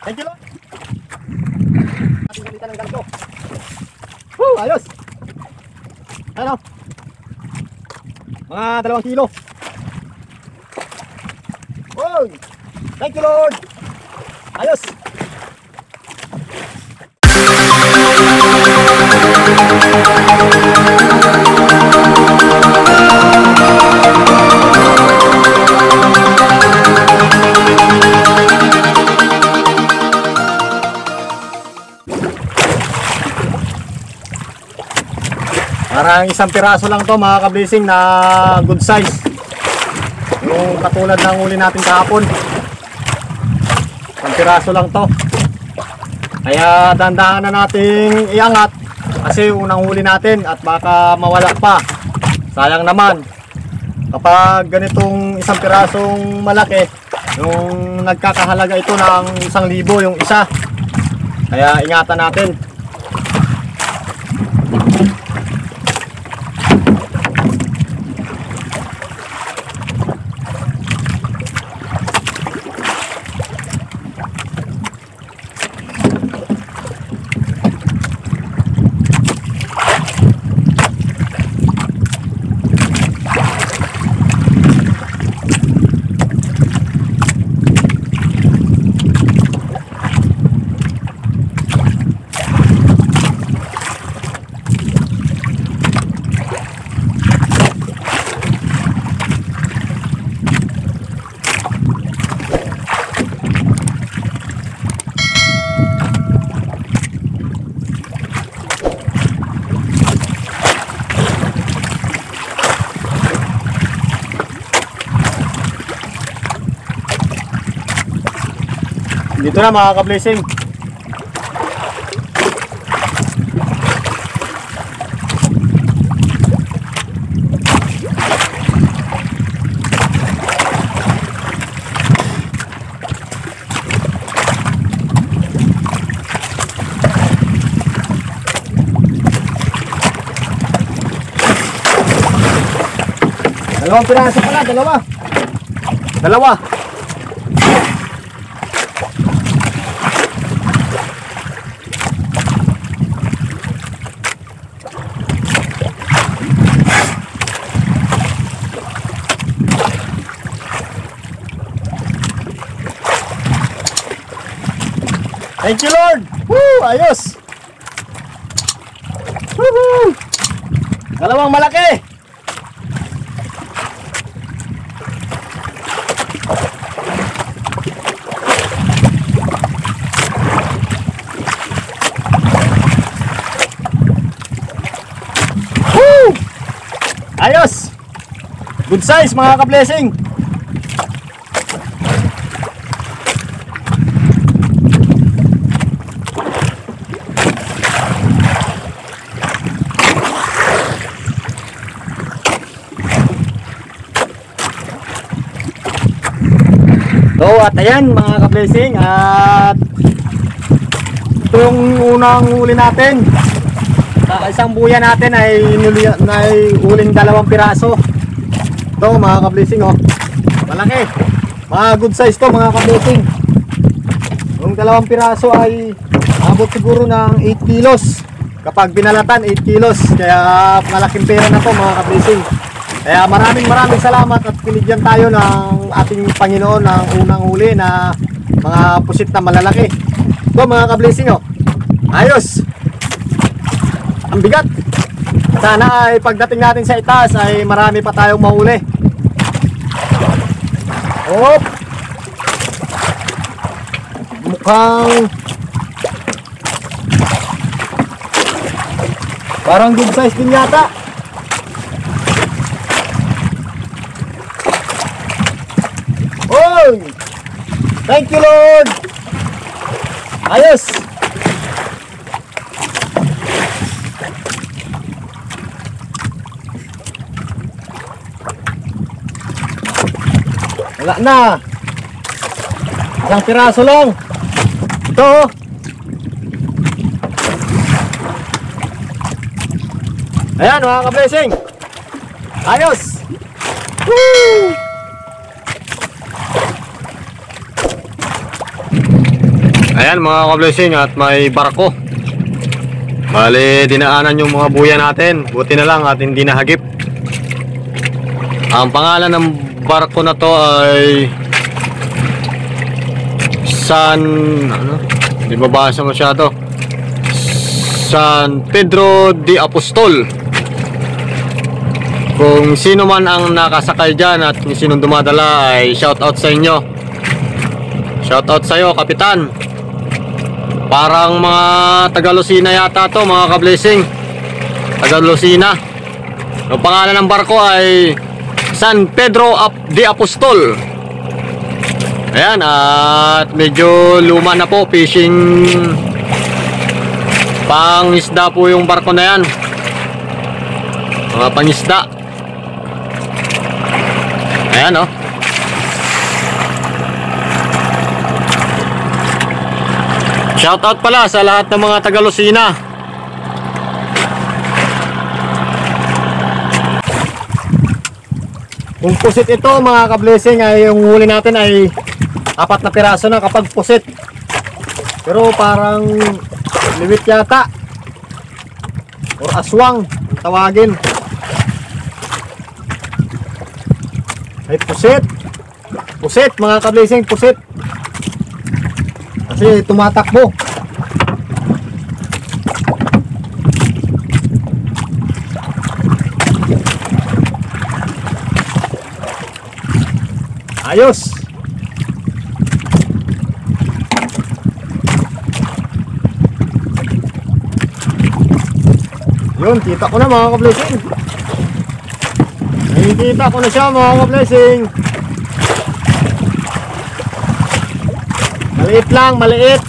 Thank you, Lord. Ating gamitan ng ganito. Woo! Ayos! Ayan o. Mga 2 kilo. Woo! Thank you, Lord. Ayos! Parang isang piraso lang to mga ka-blessing na good size. Yung katulad ng uli natin kahapon. Isang piraso lang to. Kaya dandahan na nating iangat. Kasi unang huli natin at baka mawala pa. Sayang naman. Kapag ganitong isang pirasong malaki, yung nagkakahalaga ito ng 1,000 yung isa. Kaya ingatan natin. Dito na mga ka-blessing. Dalawang piraso pala, dalawa. Thank you, Lord! Woo! Ayos! Woohoo! Dalawang malaki! Woo! Ayos! Good size mga ka-blessing! So at ayan mga ka-blessing, at itong unang huli natin, isang buya natin ay huling 2 piraso. Ito mga ka-blessing, oh, malaki, mga good size to mga ka-blessing. Yung 2 piraso ay abot siguro ng 8 kilos. Kapag binalatan 8 kilos, kaya malaking pera na to mga ka-blessing. Kaya maraming salamat at pinigyan tayo ng ating Panginoon ng unang huli na mga pusit na malalaki. Ito mga ka-blessing, oh. Ayos! Ang bigat! Sana ay pagdating natin sa itaas ay marami pa tayong mahuli. Oh! Mukhang parang good size din yata. Thank you, Lord. Ayos. Wala na. Isang piraso lang. Ito. Ayan mga ka-blessing. Ayos. Woo! Ayan mga ka-blessing, at may barko. Bali, dinaanan yung mga buya natin. Buti na lang at hindi nahagip. Ang pangalan ng barko na to ay di mabasa masyado. San Pedro de Apostol. Kung sino man ang nakasakay dyan at sino dumadala ay shout out sa inyo. Shout out sa iyo, kapitan. Parang mga Tagalosina yata to, mga ka-blessing. Tagalosina. Ang pangalan ng barko ay San Pedro de Apostol. Ayan, at medyo luma na po, fishing pangisda po yung barko na yan. Mga pangisda. Ayan o. Shoutout pala sa lahat ng mga Tagalosina. Kung pusit ito mga ka-blessing ay yung huli natin ay 4 na piraso na kapag pusit. Pero parang liwit yata or aswang ang tawagin. Ay pusit. Pusit mga ka-blessing, pusit. Kasi tumatakbo. Ayos. Yun, kita ko na mga ka-blessing. Nakikita ko na siya mga ka-blessing. Maliit lang, maliit.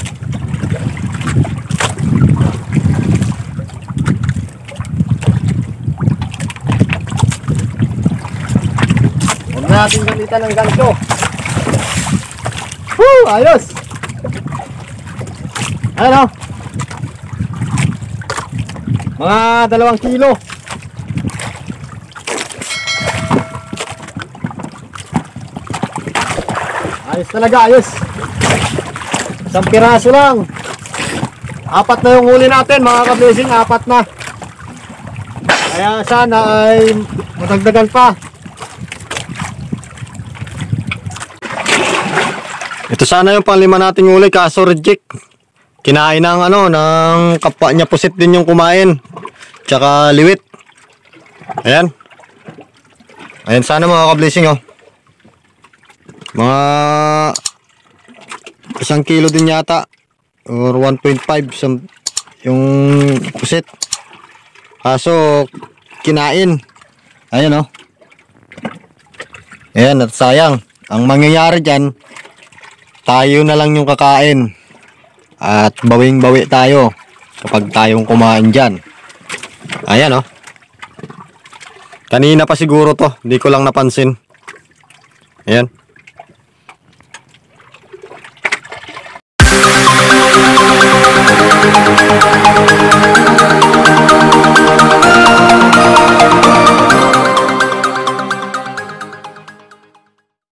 Huwag natin gamitan ng ganito. Woo! Ayos! Ayan o. Mga 2 kilo. Ayos talaga, ayos. Isang piraso lang. 4 na yung huli natin mga ka-blessing, 4 na. Kaya sana ay matagdagan pa. Ito sana yung pang-lima nating huli, kaso reject. Kinain ng ng kapwa niya, pusit din yung kumain. Tsaka liwit. Ayan. Ayan sana mga ka-blessing oh. Mga 1 kilo din yata or 1.5 yung pusit, kaso kinain. Ayan o. Ayan, at sayang ang mangyayari dyan, tayo na lang yung kakain at bawing bawi tayo kapag tayong kumain dyan. Ayan o. Kanina pa siguro to, hindi ko lang napansin. Ayan.